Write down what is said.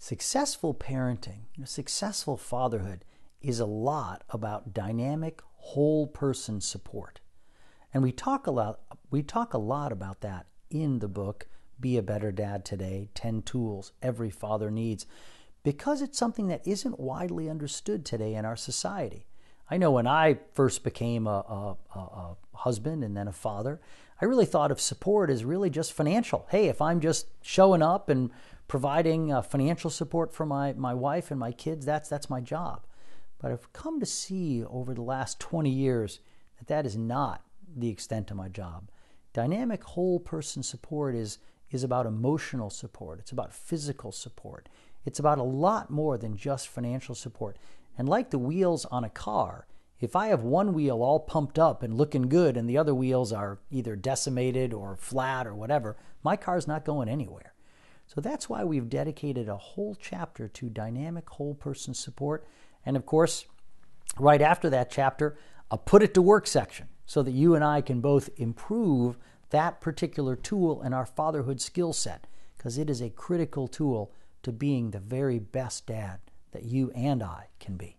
Successful parenting, successful fatherhood is a lot about dynamic, whole person support. And we talk a lot about that in the book, Be a Better Dad Today, 10 Tools Every Father Needs, because it's something that isn't widely understood today in our society. I know when I first became a husband and then a father, I really thought of support as really just financial. Hey, if I'm just showing up and providing financial support for my wife and my kids, that's my job. But I've come to see over the last 20 years that is not the extent of my job. Dynamic whole person support is about emotional support. It's about physical support. It's about a lot more than just financial support. And like the wheels on a car, if I have one wheel all pumped up and looking good and the other wheels are either decimated or flat or whatever, my car's not going anywhere. So that's why we've dedicated a whole chapter to dynamic whole person support. And of course, right after that chapter, a put it to work section so that you and I can both improve that particular tool in our fatherhood skill set, because it is a critical tool to being the very best dad that you and I can be.